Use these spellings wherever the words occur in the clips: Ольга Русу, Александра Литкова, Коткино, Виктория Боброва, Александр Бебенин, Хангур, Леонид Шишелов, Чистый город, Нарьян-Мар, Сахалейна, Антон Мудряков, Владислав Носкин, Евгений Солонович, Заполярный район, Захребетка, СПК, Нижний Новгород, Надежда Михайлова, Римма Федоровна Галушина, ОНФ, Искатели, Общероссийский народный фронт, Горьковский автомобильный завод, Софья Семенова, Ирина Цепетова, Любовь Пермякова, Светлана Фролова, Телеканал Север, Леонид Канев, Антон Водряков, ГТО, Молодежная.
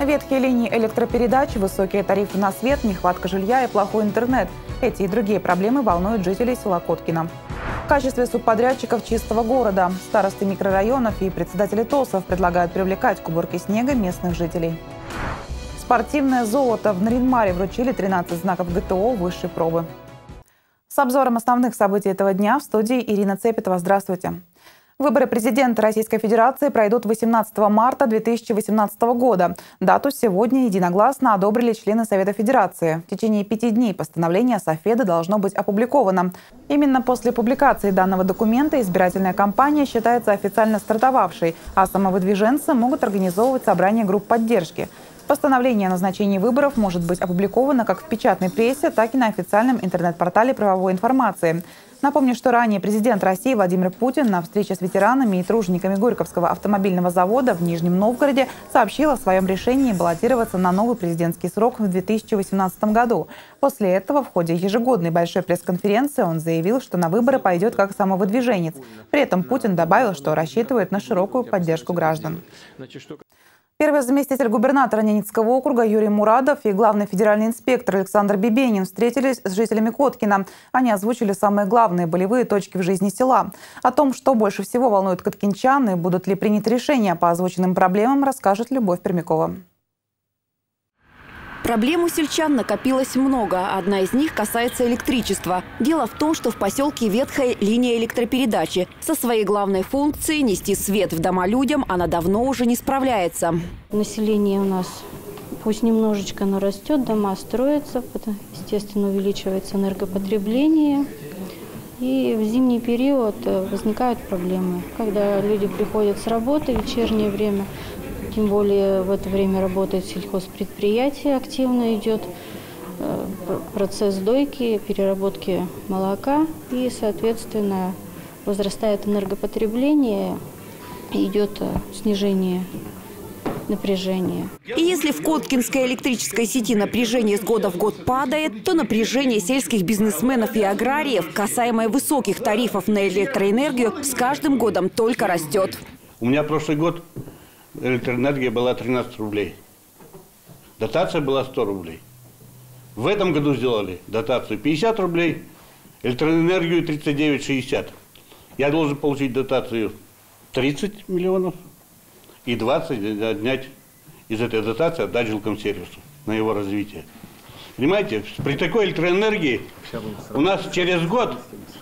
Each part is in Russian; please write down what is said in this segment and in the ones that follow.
Ветхие линии электропередач, высокие тарифы на свет, нехватка жилья и плохой интернет – эти и другие проблемы волнуют жителей села Коткино. В качестве субподрядчиков «Чистого города» старосты микрорайонов и председатели ТОСов предлагают привлекать к уборке снега местных жителей. Спортивное золото в Нарьян-Маре вручили 13 знаков ГТО высшей пробы. С обзором основных событий этого дня в студии Ирина Цепетова. Здравствуйте. Выборы президента Российской Федерации пройдут 18 марта 2018 года. Дату сегодня единогласно одобрили члены Совета Федерации. В течение 5 дней постановление Совфеда должно быть опубликовано. Именно после публикации данного документа избирательная кампания считается официально стартовавшей, а самовыдвиженцы могут организовывать собрание групп поддержки. Постановление о назначении выборов может быть опубликовано как в печатной прессе, так и на официальном интернет-портале правовой информации. Напомню, что ранее президент России Владимир Путин на встрече с ветеранами и тружениками Горьковского автомобильного завода в Нижнем Новгороде сообщил о своем решении баллотироваться на новый президентский срок в 2018 году. После этого в ходе ежегодной большой пресс-конференции он заявил, что на выборы пойдет как самовыдвиженец. При этом Путин добавил, что рассчитывает на широкую поддержку граждан. Первый заместитель губернатора Ненецкого округа Юрий Мурадов и главный федеральный инспектор Александр Бебенин встретились с жителями Коткино. Они озвучили самые главные болевые точки в жизни села. О том, что больше всего волнует коткинчан и будут ли приняты решения по озвученным проблемам, расскажет Любовь Пермякова. Проблем у сельчан накопилось много. Одна из них касается электричества. Дело в том, что в поселке ветхая линия электропередачи. Со своей главной функцией – нести свет в дома людям – она давно уже не справляется. Население у нас пусть немножечко, но растет, дома строятся, естественно, увеличивается энергопотребление. И в зимний период возникают проблемы. Когда люди приходят с работы в вечернее время, тем более в это время работает сельхозпредприятие, активно идет процесс дойки, переработки молока. И, соответственно, возрастает энергопотребление, идет снижение напряжения. И если в коткинской электрической сети напряжение с года в год падает, то напряжение сельских бизнесменов и аграриев, касаемое высоких тарифов на электроэнергию, с каждым годом только растет. У меня прошлый год электроэнергия была 13 рублей. Дотация была 100 рублей. В этом году сделали дотацию 50 рублей, электроэнергию 39,60. Я должен получить дотацию 30 миллионов и 20 отнять из этой дотации, отдать жилкомсервису на его развитие. Понимаете, при такой электроэнергии у нас через год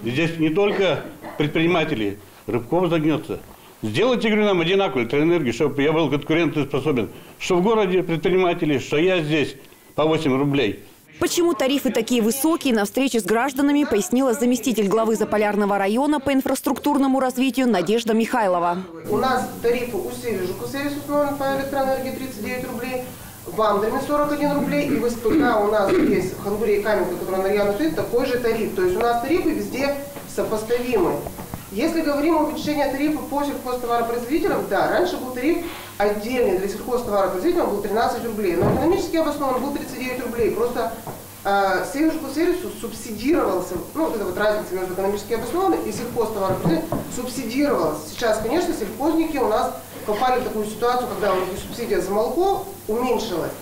здесь не только предприниматели, Рыбков загнется. Сделайте, говорю, нам одинаковую электроэнергию, чтобы я был конкурентоспособен. Что в городе предприниматели, что я здесь по 8 рублей. Почему тарифы такие высокие, на встрече с гражданами пояснила заместитель главы Заполярного района по инфраструктурному развитию Надежда Михайлова. У нас тарифы усилили ЖКС по электроэнергии 39 рублей, в Андреме 41 рублей, и в СПК у нас есть в Хангуре и Каменке, который на Нарьяну стоит, такой же тариф. То есть у нас тарифы везде сопоставимы. Если говорим о увеличении тарифа по сельхозтоваропроизводителям, да, раньше был тариф отдельный для сельхозтоваропроизводителя, был 13 рублей, но экономически обоснован был 39 рублей. Просто сельхозсервису субсидировался, ну, вот эта вот разница между экономически обоснованным и сельхозтоваропроизводителем субсидировалась. Сейчас, конечно, сельхозники у нас попали в такую ситуацию, когда у них субсидия за молоко уменьшилась,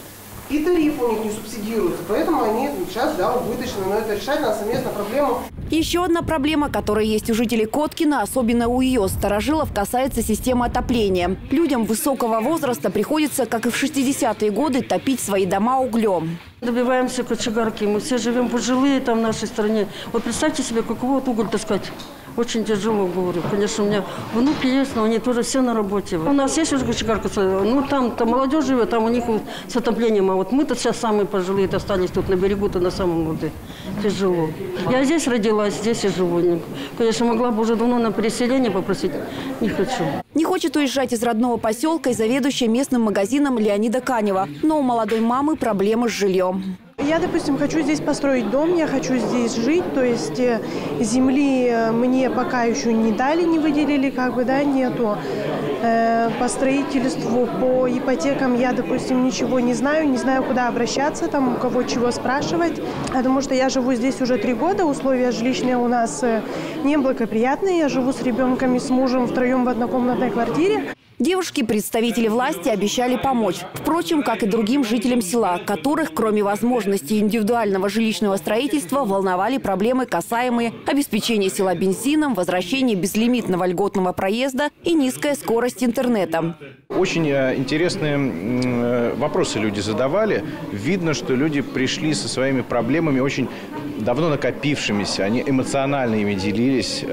и тариф у них не субсидируется, поэтому они сейчас, да, убыточны, но это решает нам совместно проблему. Еще одна проблема, которая есть у жителей Коткино, особенно у ее старожилов, касается системы отопления. Людям высокого возраста приходится, как и в 60-е годы, топить свои дома углем. Добиваемся кочегарки, мы все живем пожилые там в нашей стране. Вот представьте себе, какого вот уголь таскать. Очень тяжело, говорю. Конечно, у меня внуки есть, но они тоже все на работе. У нас есть уже кочегарка, ну там молодежь живет, там у них с отоплением. А вот мы-то сейчас самые пожилые остались тут на берегу-то на самом воде. Тяжело. Я здесь родилась, здесь и живу. Конечно, могла бы уже давно на переселение попросить, не хочу. Не хочет уезжать из родного поселка и заведующая местным магазином Леонида Канева. Но у молодой мамы проблемы с жильем. Я, допустим, хочу здесь построить дом, я хочу здесь жить, то есть земли мне пока еще не дали, не выделили, как бы, да, нету. По строительству, по ипотекам я, допустим, ничего не знаю, куда обращаться, там, у кого чего спрашивать, потому что я живу здесь уже 3 года, условия жилищные у нас неблагоприятные, я живу с ребенком и с мужем втроем в однокомнатной квартире. Девушке представители власти обещали помочь. Впрочем, как и другим жителям села, которых, кроме возможности индивидуального жилищного строительства, волновали проблемы, касаемые обеспечения села бензином, возвращения безлимитного льготного проезда и низкая скорость интернета. Очень интересные вопросы люди задавали. Видно, что люди пришли со своими проблемами, очень давно накопившимися. Они эмоционально ими делились.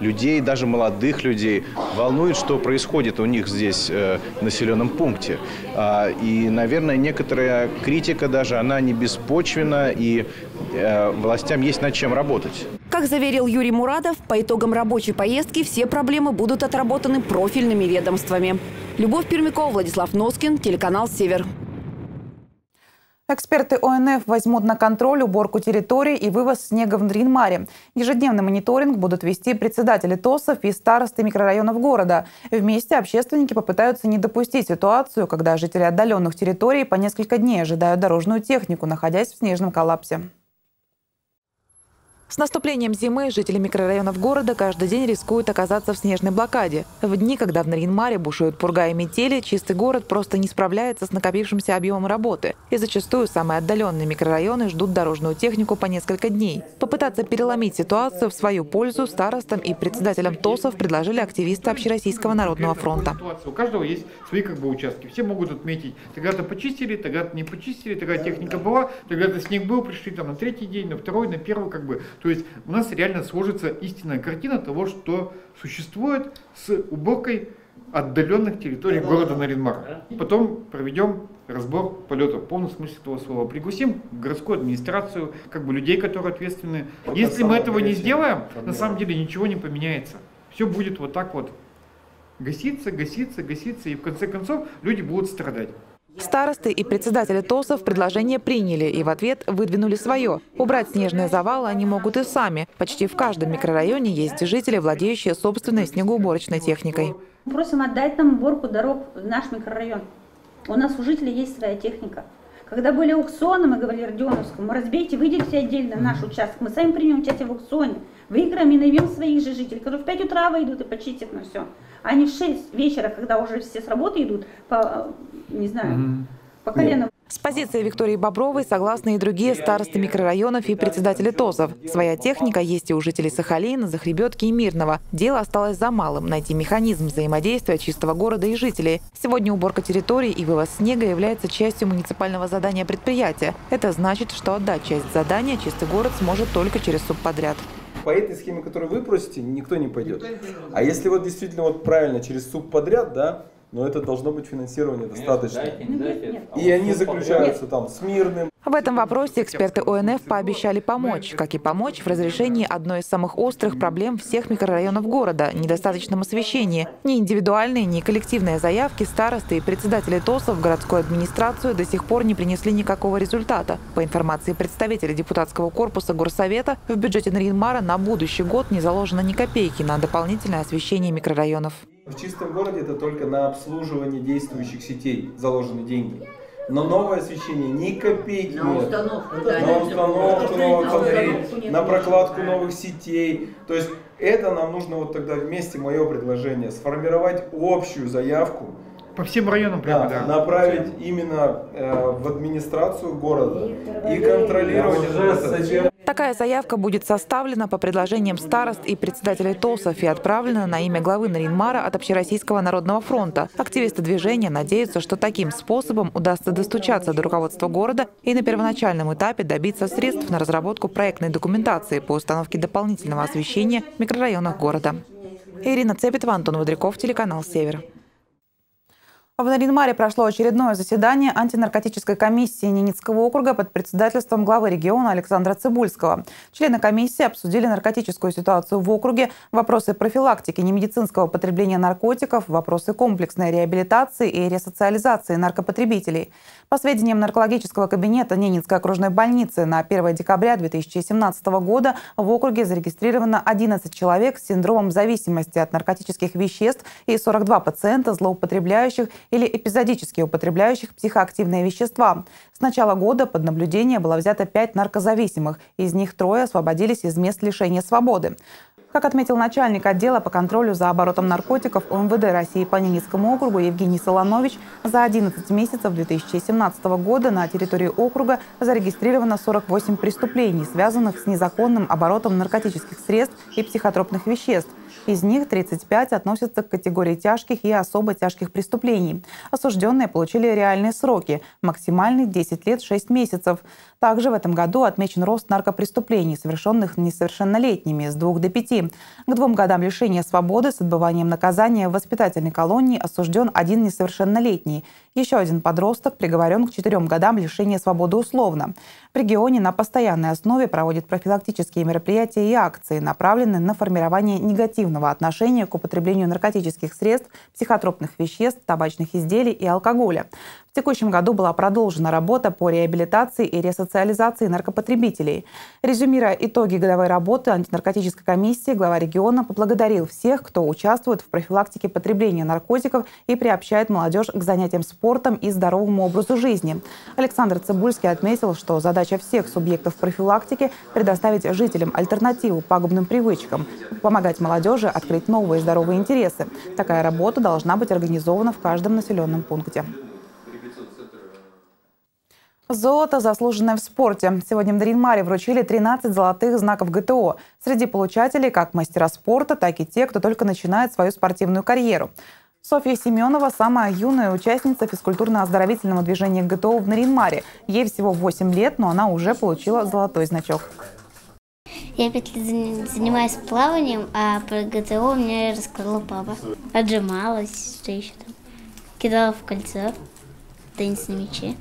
Людей, даже молодых людей, волнует, что происходит у них здесь в населенном пункте. И, наверное, некоторая критика даже, она не беспочвенна, и властям есть над чем работать. Как заверил Юрий Мурадов, по итогам рабочей поездки все проблемы будут отработаны профильными ведомствами. Любовь Пермякова, Владислав Носкин, телеканал «Север». Эксперты ОНФ возьмут на контроль уборку территорий и вывоз снега в Нарьян-Маре. Ежедневный мониторинг будут вести председатели ТОСов и старосты микрорайонов города. Вместе общественники попытаются не допустить ситуацию, когда жители отдаленных территорий по несколько дней ожидают дорожную технику, находясь в снежном коллапсе. С наступлением зимы жители микрорайонов города каждый день рискуют оказаться в снежной блокаде. В дни, когда в Нарьян-Маре бушуют пурга и метели, чистый город просто не справляется с накопившимся объемом работы. И зачастую самые отдаленные микрорайоны ждут дорожную технику по несколько дней. Попытаться переломить ситуацию в свою пользу старостам и председателям ТОСов предложили активисты Общероссийского народного фронта. У каждого есть свои участки. Все могут отметить, тогда-то почистили, тогда-то не почистили, тогда техника была, тогда-то снег был, пришли там на третий день, на второй, на первый, То есть у нас реально сложится истинная картина того, что существует с уборкой отдаленных территорий города Нарьян-Мара. Потом проведем разбор полета в полном смысле этого слова. Пригласим городскую администрацию, людей, которые ответственны. Если мы этого не сделаем, на самом деле ничего не поменяется. Все будет вот так вот гаситься, гаситься, гаситься, и в конце концов люди будут страдать. Старосты и председатели ТОСов предложение приняли и в ответ выдвинули свое. Убрать снежные завалы они могут и сами. Почти в каждом микрорайоне есть жители, владеющие собственной снегоуборочной техникой. Просим отдать нам уборку дорог в наш микрорайон. У нас у жителей есть своя техника. Когда были аукционы, мы говорили Родионовскому, разбейте, выделите отдельно наш участок. Мы сами примем участие в аукционе. Выиграем и наймем своих же жителей, которые в 5 утра выйдут и почистят на все. А не в 6 вечера, когда уже все с работы идут, по коленам. С позиции Виктории Бобровой согласны и другие старосты микрорайонов и председатели ТОСов. Своя техника есть и у жителей Сахалейна, Захребетки и Мирного. Дело осталось за малым – найти механизм взаимодействия чистого города и жителей. Сегодня уборка территории и вывоз снега является частью муниципального задания предприятия. Это значит, что отдать часть задания чистый город сможет только через субподряд. По этой схеме, которую вы просите, никто не пойдет. А если правильно через субподряд, но это должно быть финансирование достаточно. И они заключаются там с Мирным. В этом вопросе эксперты ОНФ пообещали помочь. Как и помочь в разрешении одной из самых острых проблем всех микрорайонов города – недостаточном освещении. Ни индивидуальные, ни коллективные заявки старосты и председатели ТОСов в городскую администрацию до сих пор не принесли никакого результата. По информации представителей депутатского корпуса горсовета, в бюджете Нарьян-Мара на будущий год не заложено ни копейки на дополнительное освещение микрорайонов. В чистом городе это только на обслуживание действующих сетей заложены деньги. Но новое освещение ни копейки. На установку, новых фонарей, на прокладку новых сетей. То есть это нам нужно тогда вместе, мое предложение, сформировать общую заявку. По всем районам прямо, направить именно в администрацию города и контролировать это. Такая заявка будет составлена по предложениям старост и председателей ТОСов и отправлена на имя главы Нарьян-Мара от Общероссийского народного фронта. Активисты движения надеются, что таким способом удастся достучаться до руководства города и на первоначальном этапе добиться средств на разработку проектной документации по установке дополнительного освещения в микрорайонах города. Ирина Цепетова, Антон Водряков, телеканал «Север». В Нарьян-Маре прошло очередное заседание антинаркотической комиссии Ненецкого округа под председательством главы региона Александра Цыбульского. Члены комиссии обсудили наркотическую ситуацию в округе, вопросы профилактики немедицинского потребления наркотиков, вопросы комплексной реабилитации и ресоциализации наркопотребителей. По сведениям наркологического кабинета Ненецкой окружной больницы, на 1 декабря 2017 года в округе зарегистрировано 11 человек с синдромом зависимости от наркотических веществ и 42 пациента, злоупотребляющих или эпизодически употребляющих психоактивные вещества. С начала года под наблюдение было взято 5 наркозависимых, из них 3 освободились из мест лишения свободы. Как отметил начальник отдела по контролю за оборотом наркотиков УМВД России по Ненецкому округу Евгений Солонович, за 11 месяцев 2017 года на территории округа зарегистрировано 48 преступлений, связанных с незаконным оборотом наркотических средств и психотропных веществ. Из них 35 относятся к категории тяжких и особо тяжких преступлений. Осужденные получили реальные сроки – максимальный 10 лет 6 месяцев. Также в этом году отмечен рост наркопреступлений, совершенных несовершеннолетними, с 2 до 5. К 2 годам лишения свободы с отбыванием наказания в воспитательной колонии осужден 1 несовершеннолетний. Еще 1 подросток приговорен к 4 годам лишения свободы условно. В регионе на постоянной основе проводят профилактические мероприятия и акции, направленные на формирование негативного отношения к употреблению наркотических средств, психотропных веществ, табачных изделий и алкоголя. В текущем году была продолжена работа по реабилитации и ресоциализации наркопотребителей. Резюмируя итоги годовой работы антинаркотической комиссии, глава региона поблагодарил всех, кто участвует в профилактике потребления наркотиков и приобщает молодежь к занятиям спортом и здоровому образу жизни. Александр Цыбульский отметил, что задача всех субъектов профилактики – предоставить жителям альтернативу пагубным привычкам, помогать молодежи открыть новые здоровые интересы. Такая работа должна быть организована в каждом населенном пункте. Золото, заслуженное в спорте. Сегодня в Нарьян-Маре вручили 13 золотых знаков ГТО. Среди получателей как мастера спорта, так и те, кто только начинает свою спортивную карьеру. Софья Семенова – самая юная участница физкультурно-оздоровительного движения ГТО в Нарьян-Маре. Ей всего 8 лет, но она уже получила золотой значок. Я 5 лет занимаюсь плаванием, а про ГТО мне рассказал папа. Отжималась, что еще там. Кидала в кольцо, теннис на мяче.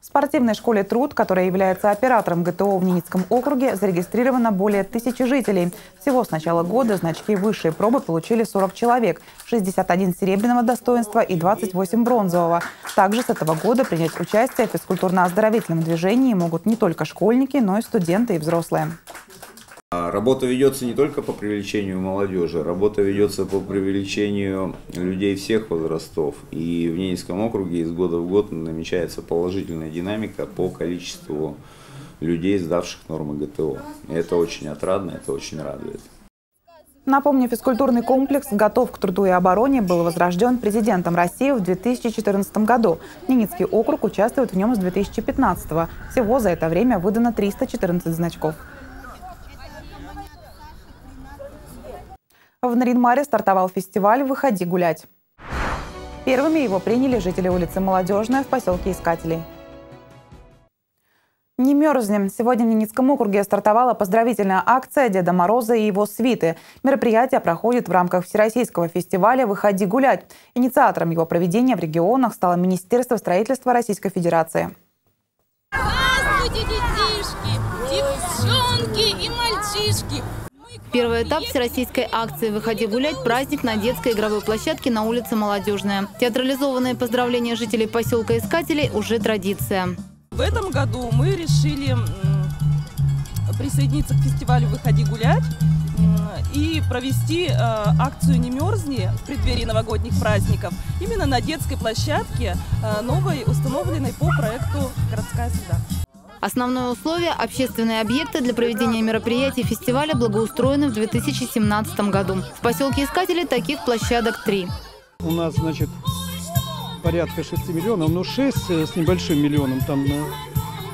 В спортивной школе «Труд», которая является оператором ГТО в Ненецком округе, зарегистрировано более 1000 жителей. Всего с начала года значки высшей пробы получили 40 человек, 61 серебряного достоинства и 28 бронзового. Также с этого года принять участие в физкультурно-оздоровительном движении могут не только школьники, но и студенты и взрослые. Работа ведется не только по привлечению молодежи, работа ведется по привлечению людей всех возрастов. И в Ненецком округе из года в год намечается положительная динамика по количеству людей, сдавших нормы ГТО. И это очень отрадно, это очень радует. Напомню, физкультурный комплекс «Готов к труду и обороне» был возрожден президентом России в 2014 году. Ненецкий округ участвует в нем с 2015-го. Всего за это время выдано 314 значков. В Нарьян-Маре стартовал фестиваль «Выходи гулять». Первыми его приняли жители улицы Молодежная в поселке Искателей. Не мерзнем. Сегодня в Ненецком округе стартовала поздравительная акция «Деда Мороза и его свиты». Мероприятие проходит в рамках Всероссийского фестиваля «Выходи гулять». Инициатором его проведения в регионах стало Министерство строительства Российской Федерации. Здравствуйте, детишки, девчонки и мальчишки! Первый этап всероссийской акции «Выходи гулять» – праздник на детской игровой площадке на улице Молодежная. Театрализованные поздравления жителей поселка Искателей уже традиция. В этом году мы решили присоединиться к фестивалю «Выходи гулять» и провести акцию «Не мерзни» в преддверии новогодних праздников именно на детской площадке, новой, установленной по проекту «Городская среда». Основное условие – общественные объекты для проведения мероприятий фестиваля благоустроены в 2017 году. В поселке Искателей таких площадок 3. У нас, значит, порядка 6 миллионов, но 6 с небольшим миллионом, там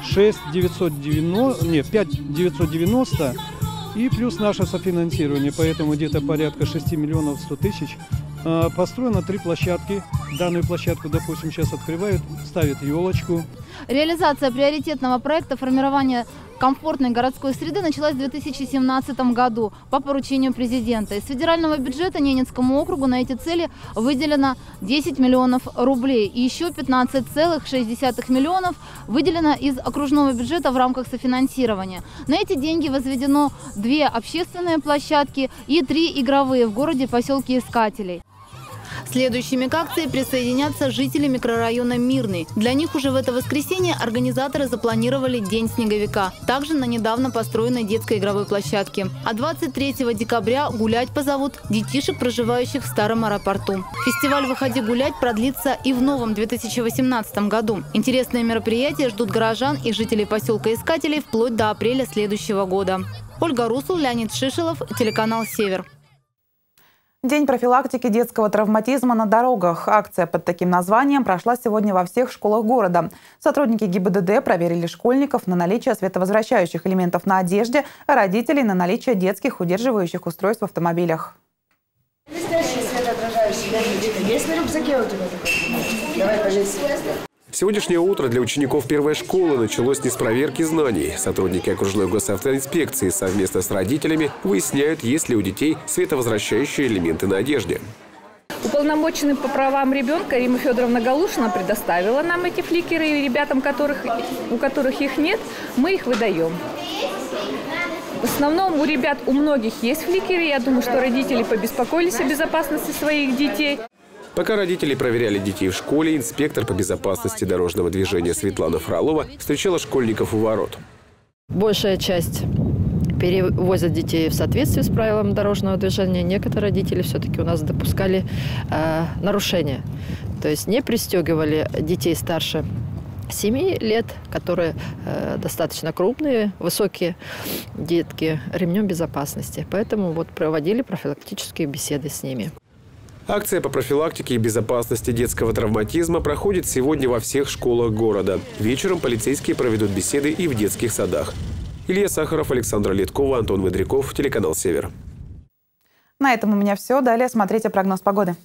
5 990 и плюс наше софинансирование, поэтому где-то порядка 6 миллионов 100 тысяч. Построено 3 площадки. Данную площадку, допустим, сейчас открывают, ставят елочку. Реализация приоритетного проекта формирования комфортной городской среды началась в 2017 году по поручению президента. Из федерального бюджета Ненецкому округу на эти цели выделено 10 миллионов рублей. И еще 15,6 миллионов выделено из окружного бюджета в рамках софинансирования. На эти деньги возведено 2 общественные площадки и 3 игровые в городе поселке Искателей. Следующими к акции присоединятся жители микрорайона Мирный. Для них уже в это воскресенье организаторы запланировали День снеговика, также на недавно построенной детской игровой площадке. А 23 декабря гулять позовут детишек, проживающих в старом аэропорту. Фестиваль «Выходи гулять» продлится и в новом 2018 году. Интересные мероприятия ждут горожан и жителей поселка Искателей вплоть до апреля следующего года. Ольга Русу, Леонид Шишелов, телеканал «Север». День профилактики детского травматизма на дорогах. Акция под таким названием прошла сегодня во всех школах города. Сотрудники ГИБДД проверили школьников на наличие световозвращающих элементов на одежде, а родителей на наличие детских удерживающих устройств в автомобилях. Сегодняшнее утро для учеников первой школы началось не с проверки знаний. Сотрудники окружной госавтоинспекции совместно с родителями выясняют, есть ли у детей световозвращающие элементы на одежде. Уполномоченный по правам ребенка Римма Федоровна Галушина предоставила нам эти фликеры, и ребятам, у которых их нет, мы их выдаем. В основном у ребят, у многих есть фликеры. Я думаю, что родители побеспокоились о безопасности своих детей. Пока родители проверяли детей в школе, инспектор по безопасности дорожного движения Светлана Фролова встречала школьников у ворот. Большая часть перевозят детей в соответствии с правилами дорожного движения. Некоторые родители все-таки у нас допускали нарушения. То есть не пристегивали детей старше 7 лет, которые достаточно крупные, высокие детки, ремнем безопасности. Поэтому вот проводили профилактические беседы с ними. Акция по профилактике и безопасности детского травматизма проходит сегодня во всех школах города. Вечером полицейские проведут беседы и в детских садах. Илья Сахаров, Александра Литкова, Антон Мудряков, телеканал «Север». На этом у меня все. Далее смотрите прогноз погоды.